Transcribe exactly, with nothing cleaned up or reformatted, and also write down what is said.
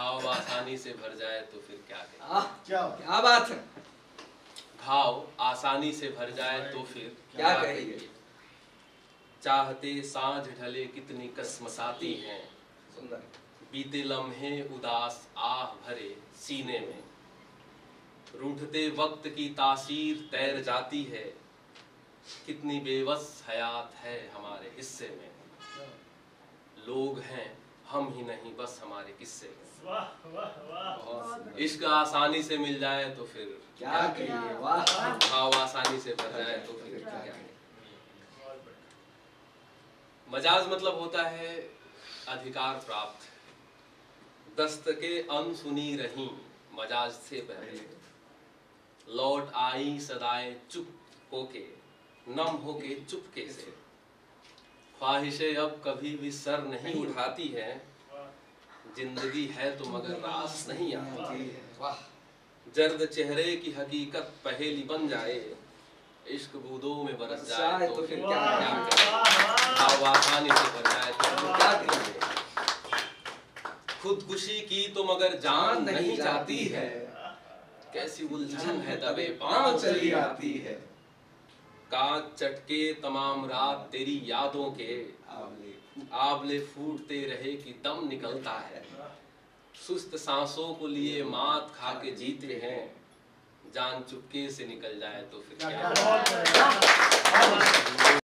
घाव आसानी से भर जाए तो फिर क्या कहें? क्या क्या बात है। घाव आसानी से भर जाए तो फिर क्या कहेंगे? चाहते सांझ ढले कितनी कसमसाती हैं, बीते लम्हे उदास आह भरे सीने में। रूठते वक्त की तासीर तैर जाती है, कितनी बेबस हयात है हमारे हिस्से में। लोग हैं हम ही नहीं, बस हमारे किस्से में। इश्क आसानी से मिल जाए तो फिर क्या कहिए? भाव आसानी से भर जाए तो फिर क्या कहिए? मजाज मतलब होता है अधिकार प्राप्त। दस्तके अनसुनी रही मजाज से पहले, लौट आई सदाएं चुप होके, नम होके चुपके से। ख्वाहिशें अब कभी भी सर नहीं उठाती है, जिंदगी है तो मगर रास नहीं आती है। जर्द चेहरे की हकीकत पहेली बन जाए, इश्क बूदों में बरस जाए तो फिर क्या करें? आसानी से भर जाए तो क्या करें? खुदकुशी की तो मगर जान नहीं जाती है, कैसी उलझन है दबे पांव चली आती है। कांच चटके तमाम रात तेरी यादों के, आबले फूटते रहे कि दम निकलता है। सुस्त सांसों को लिए मात खा के जीते हैं, जान चुपके से निकल जाए तो फिर क्या?